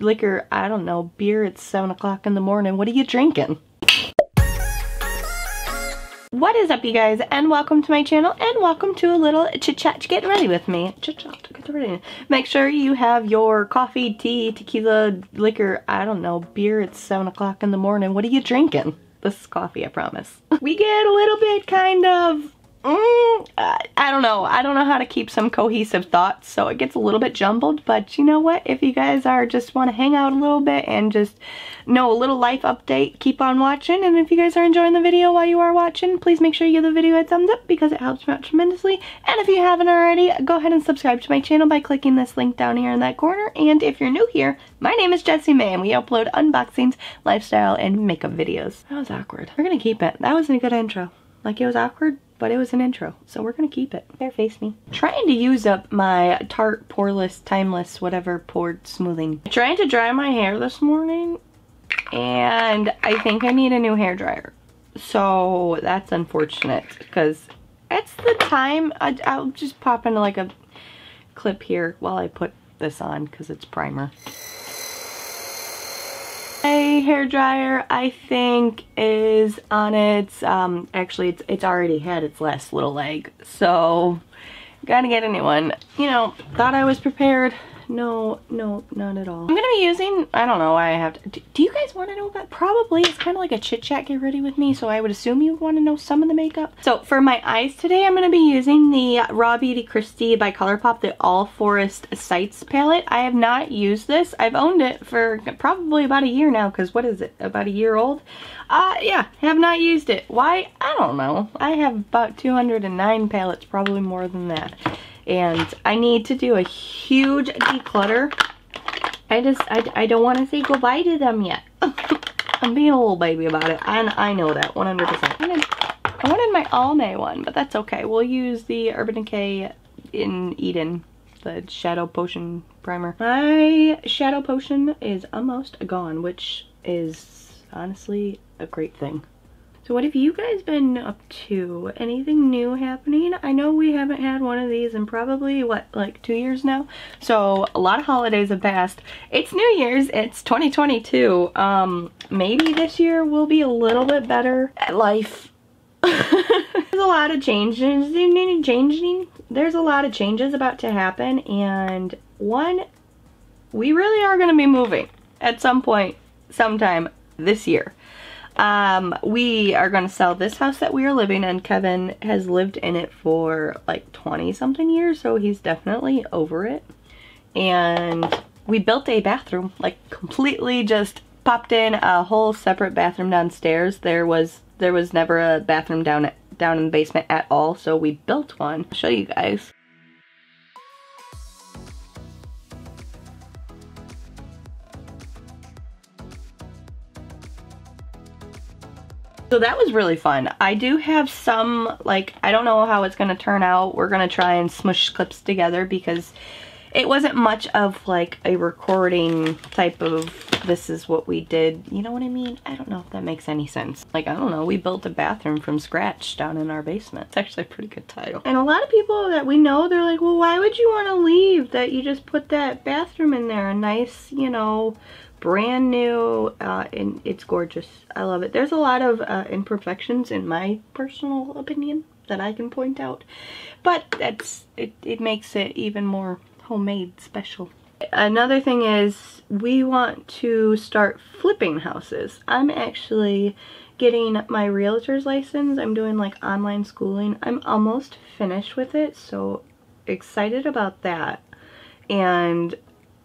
liquor, I don't know, beer at 7 o'clock in the morning. What are you drinking? What is up, you guys, and welcome to my channel, and welcome to a little chit-chat to get ready with me. Chit-chat to get ready. Make sure you have your coffee, tea, tequila, liquor, I don't know, beer at 7 o'clock in the morning. What are you drinking? This is coffee, I promise. We get a little bit kind of... I don't know. I don't know how to keep some cohesive thoughts, so it gets a little bit jumbled, but you know what? If you guys are just want to hang out a little bit and just know a little life update, keep on watching. And if you guys are enjoying the video while you are watching, please make sure you give the video a thumbs up because it helps me out tremendously. And if you haven't already, go ahead and subscribe to my channel by clicking this link down here in that corner. And if you're new here, my name is Jessie May, and we upload unboxings, lifestyle, and makeup videos. That was awkward. We're gonna keep it. That wasn't a good intro. Like, it was awkward, but it was an intro, so we're gonna keep it. Fair face me. Trying to use up my Tarte Poreless Timeless whatever poured smoothing. Trying to dry my hair this morning, and I think I need a new hair dryer. So that's unfortunate because it's the time. I'll just pop into like a clip here while I put this on because it's primer. My hair dryer, I think, is on its actually it's already had its last little leg, so gotta get a new one. You know, thought I was prepared. No, not at all. I'm gonna be using, I don't know why I have to, do you guys want to know about, probably, it's kind of like a chit chat get ready with me, so I would assume you want to know some of the makeup. So for my eyes today, I'm gonna be using the Raw Beauty Christie by ColourPop, the All Forest Sights palette. I have not used this. I've owned it for probably about a year now, because what is it, about a year old? Yeah, have not used it. Why? I don't know. I have about 209 palettes, probably more than that. And I need to do a huge declutter. I don't want to say goodbye to them yet. I'm being a little baby about it, and I know that 100%. I wanted my all-May one, but that's okay. We'll use the Urban Decay in Eden, the Shadow Potion Primer. My Shadow Potion is almost gone, which is honestly a great thing. So what have you guys been up to? Anything new happening? I know we haven't had one of these in probably, what, like 2 years now? So a lot of holidays have passed. It's New Year's, it's 2022. Maybe this year will be a little bit better at life. There's a lot of changes. There's a lot of changes about to happen, and one, we really are gonna be moving at some point, sometime this year. We are going to sell this house that we are living in. Kevin has lived in it for like 20 something years, so he's definitely over it. And we built a bathroom, like completely just popped in a whole separate bathroom downstairs. There was never a bathroom down in the basement at all, so we built one. I'll show you guys. So that was really fun. I do have some, like, I don't know how it's going to turn out. We're going to try and smush clips together because it wasn't much of like a recording type of, this is what we did. You know what I mean? I don't know if that makes any sense. Like, I don't know. We built a bathroom from scratch down in our basement. It's actually a pretty good title. And a lot of people that we know, they're like, well, why would you want to leave that? You just put that bathroom in there. A nice, you know, brand new, and it's gorgeous. I love it. There's a lot of imperfections in my personal opinion that I can point out, but that's it, it makes it even more homemade special. Another thing is we want to start flipping houses. I'm actually getting my realtor's license. I'm doing like online schooling. I'm almost finished with it, so excited about that. And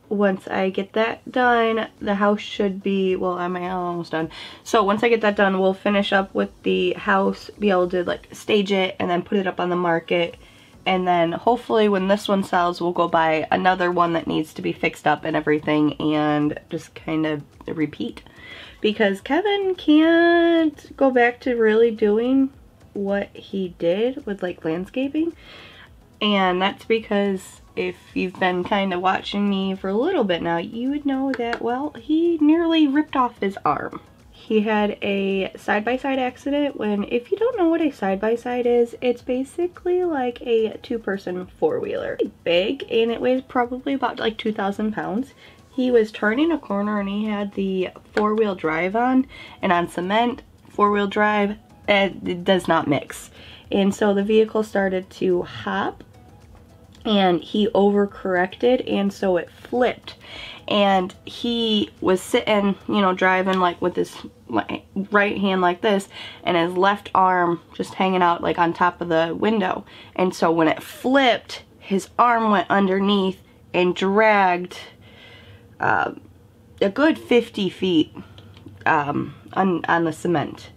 once I get that done, the house should be, well, I'm almost done. So once I get that done, we'll finish up with the house, be able to like stage it and then put it up on the market. And then hopefully when this one sells, we'll go buy another one that needs to be fixed up and everything, and just kind of repeat. Because Kevin can't go back to really doing what he did with like landscaping. And that's because if you've been kind of watching me for a little bit now, you would know that, well, he nearly ripped off his arm. He had a side-by-side accident when, if you don't know what a side-by-side is, it's basically like a two-person four-wheeler. It's big, and it weighs probably about like 2,000 pounds. He was turning a corner and he had the four-wheel drive on, and on cement, four-wheel drive, it does not mix. And so the vehicle started to hop and he overcorrected, and so it flipped. And he was sitting, you know, driving like with his right hand like this and his left arm just hanging out like on top of the window. And so when it flipped, his arm went underneath and dragged a good 50 feet on the cement.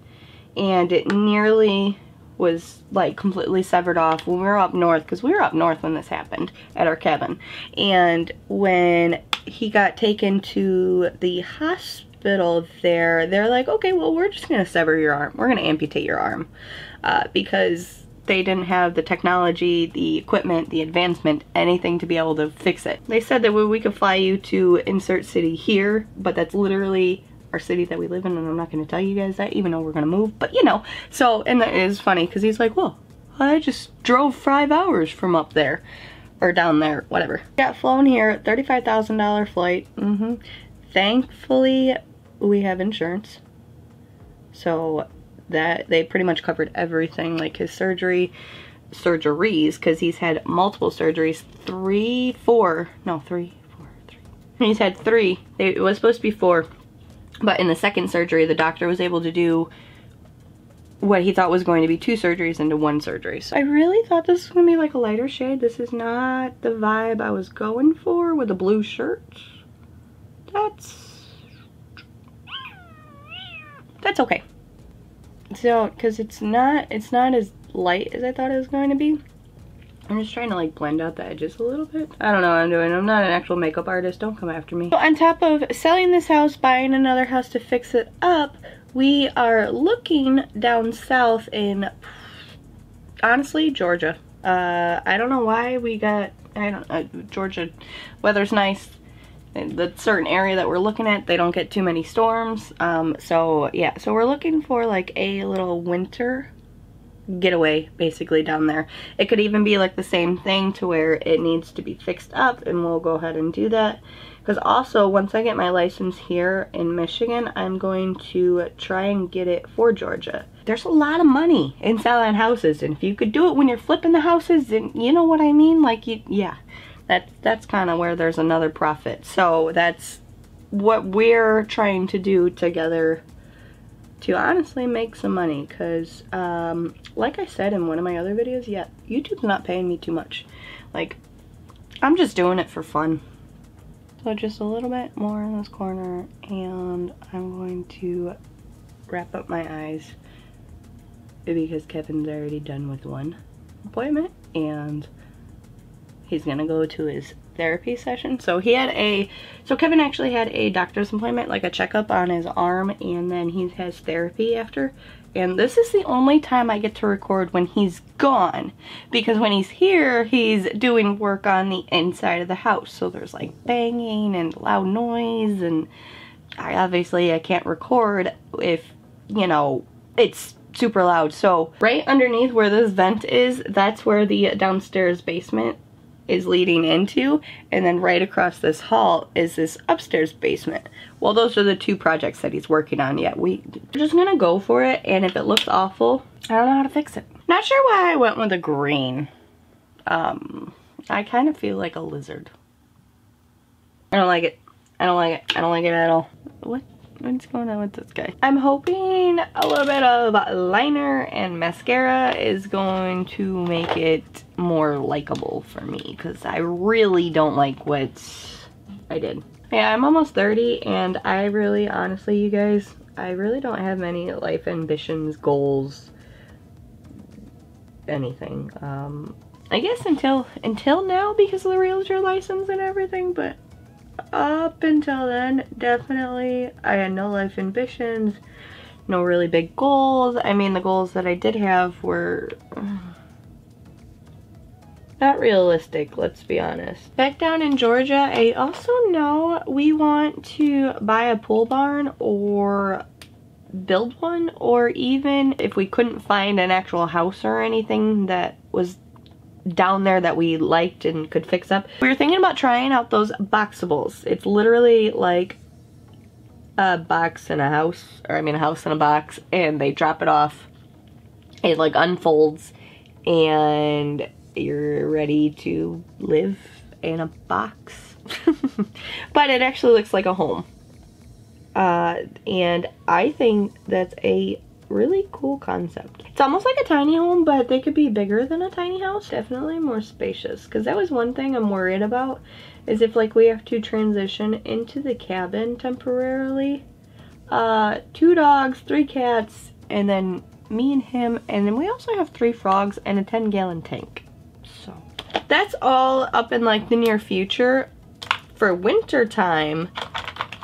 And it nearly was like completely severed off when we were up north, because we were up north when this happened at our cabin. And when he got taken to the hospital there, they're like, okay, well, we're just gonna sever your arm. We're gonna amputate your arm because they didn't have the technology, the equipment, the advancement, anything to be able to fix it. They said that we could fly you to insert city here, but that's literally our city that we live in, and I'm not going to tell you guys that, even though we're going to move, but you know. So, and that is funny because he's like, well, I just drove 5 hours from up there or down there, whatever. Got flown here, $35,000 flight. Thankfully, we have insurance, so that they pretty much covered everything, like his surgeries, because he's had multiple surgeries. Three. He's had three. It was supposed to be four, but in the second surgery, the doctor was able to do what he thought was going to be two surgeries into one surgery. So I really thought this was going to be like a lighter shade. This is not the vibe I was going for with a blue shirt. That's okay. So, because it's not as light as I thought it was going to be. I'm just trying to like blend out the edges a little bit. I don't know what I'm doing. I'm not an actual makeup artist. Don't come after me. So on top of selling this house, buying another house to fix it up, we are looking down south in, honestly, Georgia. I don't know why we got, Georgia weather's nice. The certain area that we're looking at, they don't get too many storms. So yeah, so we're looking for like a little winter getaway basically down there. It could even be like the same thing to where it needs to be fixed up, and we'll go ahead and do that. Because also, once I get my license here in Michigan, I'm going to try and get it for Georgia. There's a lot of money in selling houses, and if you could do it when you're flipping the houses, then you know what I mean? Like, you, yeah. That's kind of where there's another profit. So that's what we're trying to do together to honestly make some money, because like I said in one of my other videos, yeah, YouTube's not paying me too much. Like, I'm just doing it for fun. So just a little bit more in this corner, and I'm going to wrap up my eyes because Kevin's already done with one appointment, and he's gonna go to his therapy session. So he had a, so Kevin actually had a doctor's appointment, like a checkup on his arm, and then he has therapy after. And this is the only time I get to record when he's gone, because when he's here, he's doing work on the inside of the house. So there's like banging and loud noise, and I can't record if, you know, it's super loud. So right underneath where this vent is, that's where the downstairs basement is leading into, and then right across this hall is this upstairs basement. Well, those are the two projects that he's working on. Yeah, we're just gonna go for it, and if it looks awful, I don't know how to fix it. Not sure why I went with a green. I kind of feel like a lizard. I don't like it. I don't like it. I don't like it at all. What's going on with this guy? I'm hoping a little bit of liner and mascara is going to make it more likable for me, because I really don't like what I did. Yeah, I'm almost 30, and I really, honestly, you guys, I really don't have any life ambitions, goals, anything. I guess until now, because of the realtor license and everything, but up until then, definitely I had no life ambitions, no really big goals. I mean, the goals that I did have were not realistic, let's be honest. Back down in Georgia, I also know we want to buy a pool barn or build one, or even if we couldn't find an actual house or anything that was down there that we liked and could fix up. We were thinking about trying out those boxables. It's literally like a box in a house, or I mean a house in a box, and they drop it off. It like unfolds and you're ready to live in a box. But it actually looks like a home. And I think that's a really cool concept. It's almost like a tiny home, but they could be bigger than a tiny house. Definitely more spacious, because that was one thing I'm worried about, is if like we have to transition into the cabin temporarily. 2 dogs, 3 cats, and then me and him, and then we also have 3 frogs and a 10-gallon tank. So that's all up in like the near future. For winter time,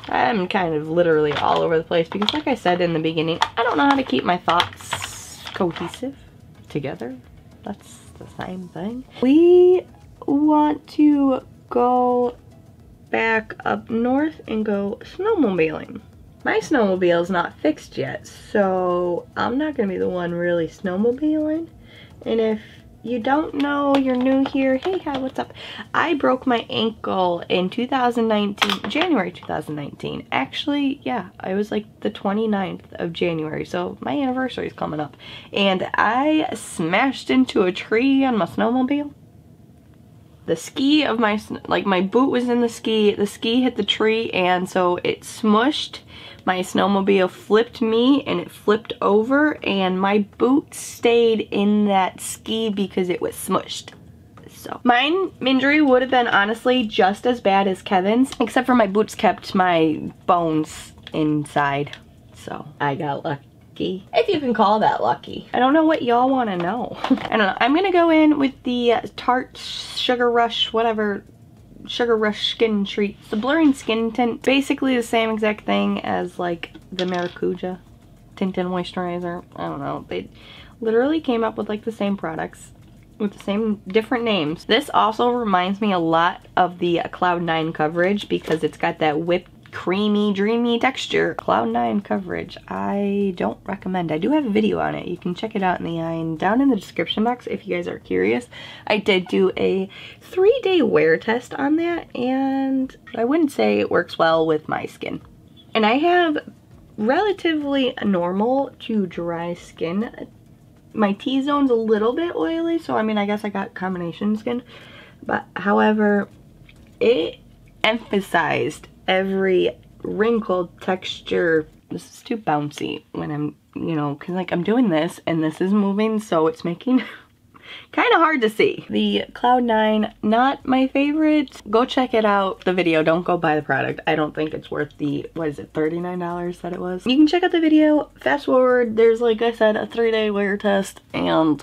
I'm kind of literally all over the place because, like I said in the beginning, I don't know how to keep my thoughts cohesive together. That's the same thing. We want to go back up north and go snowmobiling. My snowmobile is not fixed yet, so I'm not going to be the one really snowmobiling. And if you don't know, you're new here, hey, hi, what's up? I broke my ankle in January 2019. Actually, yeah, I was like the 29th of January, so my anniversary is coming up. And I smashed into a tree on my snowmobile. The ski of my, like my boot was in the ski hit the tree, and so it smushed. My snowmobile flipped me and it flipped over, and my boot stayed in that ski because it was smushed. So my injury would have been honestly just as bad as Kevin's, except for my boots kept my bones inside. So I got lucky. If you can call that lucky. I don't know what y'all want to know. I don't know. I'm going to go in with the Tarte Sugar Rush, whatever, Sugar Rush Skin Treat. The blurring skin tint, basically the same exact thing as like the Maracuja Tinted Moisturizer. I don't know. They literally came up with like the same products with the same different names. This also reminds me a lot of the Cloud 9 coverage because it's got that whipped creamy, dreamy texture. Cloud 9 coverage, I don't recommend. I do have a video on it. You can check it out in the end down in the description box if you guys are curious. I did do a 3-day wear test on that, and I wouldn't say it works well with my skin. And I have relatively normal to dry skin. My T-zone's a little bit oily, so I mean, I guess I got combination skin. But however, it emphasized every wrinkled texture. This is too bouncy when I'm, you know, cause like I'm doing this and this is moving, so it's making kind of hard to see. The Cloud 9, not my favorite. Go check it out, the video. Don't go buy the product. I don't think it's worth the, what is it, $39 that it was. You can check out the video. Fast forward, there's, like I said, a 3-day wear test, and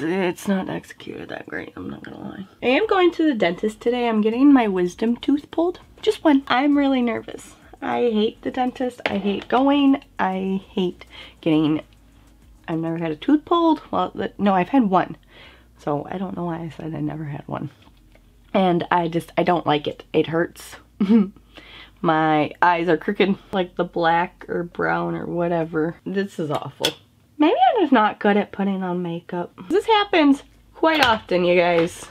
it's not executed that great, I'm not gonna lie. I am going to the dentist today. I'm getting my wisdom tooth pulled. Just one. I'm really nervous. I hate the dentist. I hate going. I hate getting... I've never had a tooth pulled. Well, no, I've had one. So I don't know why I said I never had one. And I don't like it. It hurts. My eyes are crooked. Like the black or brown or whatever. This is awful. Maybe I'm just not good at putting on makeup. This happens quite often, you guys.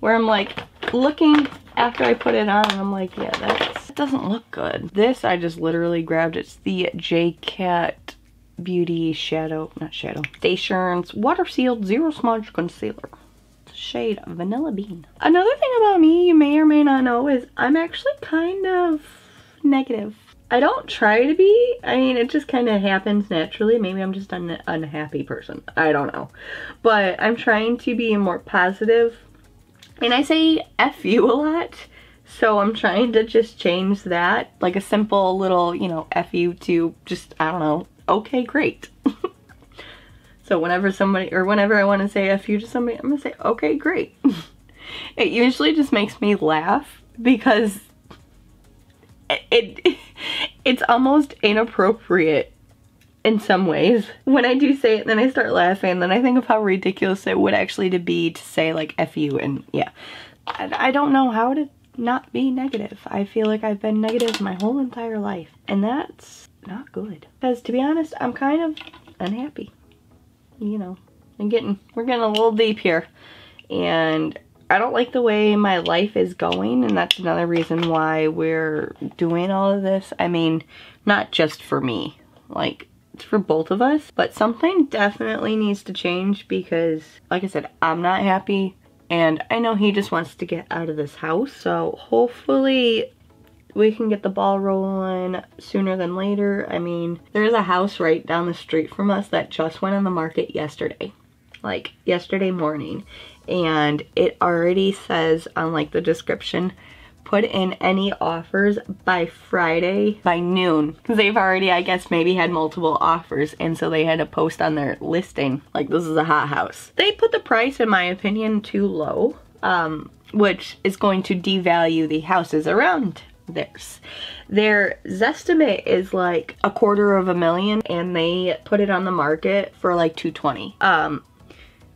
Where I'm like looking after I put it on, I'm like, yeah, that doesn't look good. This I just literally grabbed. It's the J.Cat Beauty Dations Water Sealed Zero Smudge Concealer. It's a shade of Vanilla Bean. Another thing about me you may or may not know is I'm actually kind of negative. I don't try to be. I mean, it just kind of happens naturally. Maybe I'm just an unhappy person. I don't know. But I'm trying to be more positive. And I say F you a lot, so I'm trying to just change that. Like a simple little, you know, F you to just, I don't know, okay, great. So whenever somebody, or whenever I want to say F you to somebody, I'm going to say, okay, great. It usually just makes me laugh because it's almost inappropriate in some ways. When I do say it, then I start laughing, then I think of how ridiculous it would actually be to say like F you, and yeah. I don't know how to not be negative. I feel like I've been negative my whole entire life, and that's not good. Because to be honest, I'm kind of unhappy. You know, we're getting a little deep here. and I don't like the way my life is going, and that's another reason why we're doing all of this. I mean, not just for me, like, it's for both of us, but something definitely needs to change because, like I said, I'm not happy, and I know he just wants to get out of this house, so hopefully we can get the ball rolling sooner than later. I mean, there's a house right down the street from us that just went on the market yesterday, like yesterday morning, and it already says on like the description, put in any offers by Friday by noon, because they've already, I guess, maybe had multiple offers, and so they had to post on their listing like this is a hot house. They put the price, in my opinion, too low, which is going to devalue the houses around theirs. Their Zestimate is like $250,000, and they put it on the market for like $220,000.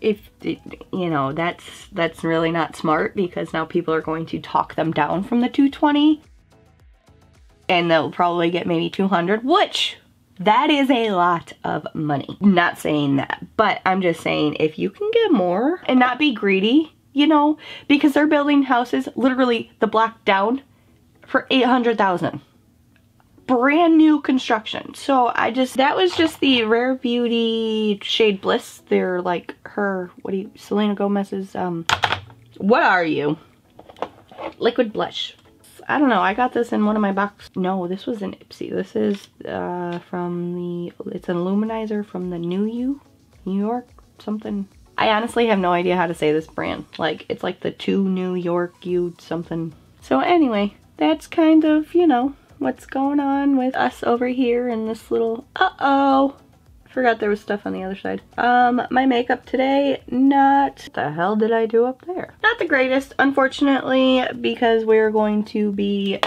If you know, that's really not smart, because now people are going to talk them down from the $220,000, and they'll probably get maybe $200,000, which that is a lot of money. Not saying that, but I'm just saying if you can get more and not be greedy, you know, because they're building houses literally the block down for $800,000. Brand new construction. So I just, that was just the Rare Beauty Shade Bliss. They're like her, what do you, Selena Gomez's, what are you? Liquid blush. I don't know, I got this in one of my boxes. No, this was an Ipsy. This is from the, it's an Illuminizer from the New You, New York something. I honestly have no idea how to say this brand. Like, it's like the two New York you something. So anyway, that's kind of, you know, what's going on with us over here in this little, uh-oh, forgot there was stuff on the other side. My makeup today, not, what the hell did I do up there? Not the greatest, unfortunately, because we're going to be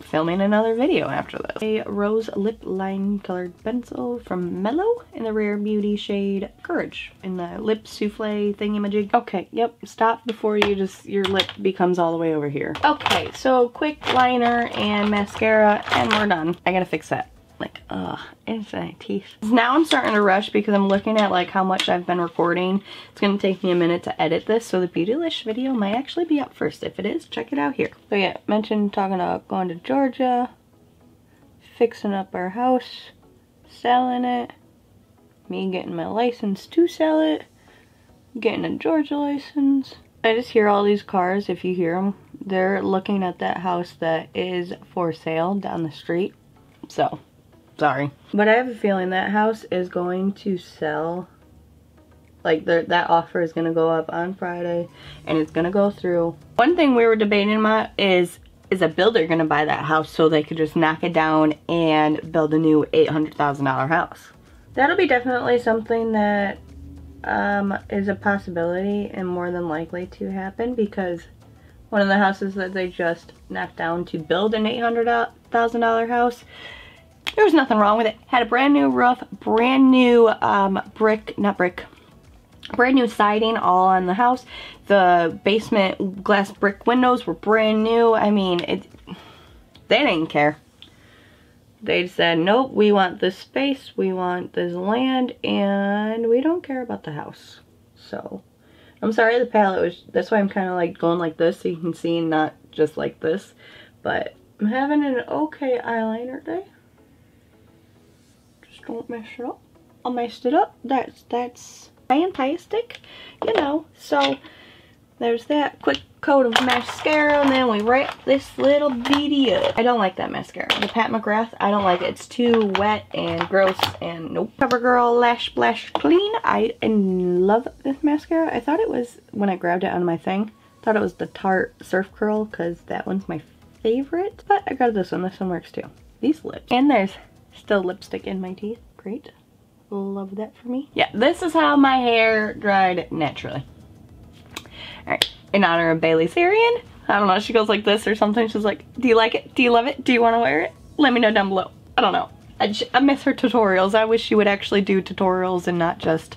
filming another video after this. A rose lip line colored pencil from Mellow in the Rare Beauty shade Courage in the lip souffle thingamajig. Okay, yep, stop before you just, your lip becomes all the way over here. Okay, so quick liner and mascara and we're done. I gotta fix that. Like, ugh, it's my teeth. Now I'm starting to rush because I'm looking at like how much I've been recording. It's gonna take me a minute to edit this, so the Beautylish video might actually be up first. If it is, check it out here. So yeah, mentioned talking about going to Georgia, fixing up our house, selling it, me getting my license to sell it, getting a Georgia license. I just hear all these cars, if you hear them, they're looking at that house that is for sale down the street, so. Sorry. But I have a feeling that house is going to sell. Like, that offer is going to go up on Friday, and it's going to go through. One thing we were debating about is a builder going to buy that house so they could just knock it down and build a new $800,000 house? That'll be definitely something that is a possibility and more than likely to happen, because one of the houses that they just knocked down to build an $800,000 house, there was nothing wrong with it. Had a brand new roof, brand new brand new siding all on the house. The basement glass brick windows were brand new. I mean, they didn't care. They said, nope, we want this space, we want this land, and we don't care about the house. So, I'm sorry the palette was, that's why I'm kind of like going like this so you can see and not just like this. But I'm having an okay eyeliner day. Don't mess it up. I messed it up. That's fantastic, you know. So there's that quick coat of mascara, and then we wrap this little beauty up. I don't like that mascara, the Pat McGrath. I don't like it. It's too wet and gross, and nope. Covergirl Lash Blash Clean. I love this mascara. I thought it was, when I grabbed it on my thing, I thought it was the Tarte Surf Curl because that one's my favorite. But I grabbed this one. This one works too. These lips, and there's still lipstick in my teeth. Great. Love that for me. Yeah, this is how my hair dried naturally. Alright, in honor of Bailey Sarian. I don't know, she goes like this or something. She's like, do you like it? Do you love it? Do you want to wear it? Let me know down below. I don't know. I miss her tutorials. I wish she would actually do tutorials and not just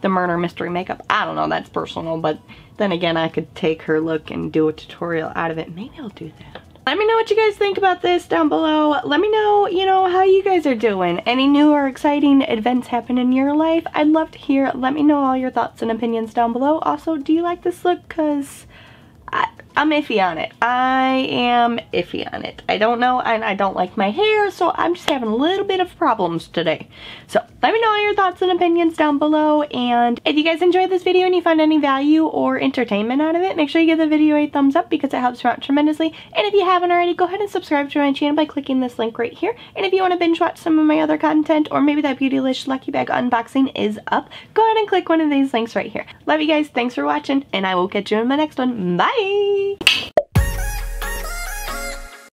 the murder mystery makeup. I don't know, that's personal, but then again, I could take her look and do a tutorial out of it. Maybe I'll do that. Let me know what you guys think about this down below. Let me know, you know, how you guys are doing. Any new or exciting events happen in your life? I'd love to hear. Let me know all your thoughts and opinions down below. Also, do you like this look? Because I'm iffy on it. I am iffy on it. I don't know, and I don't like my hair, so I'm just having a little bit of problems today. So let me know all your thoughts and opinions down below, and if you guys enjoyed this video and you found any value or entertainment out of it, make sure you give the video a thumbs up because it helps me out tremendously. And if you haven't already, go ahead and subscribe to my channel by clicking this link right here. And if you want to binge watch some of my other content, or maybe that Beautylish Lucky Bag unboxing is up, go ahead and click one of these links right here. Love you guys, thanks for watching, and I will catch you in my next one. Bye!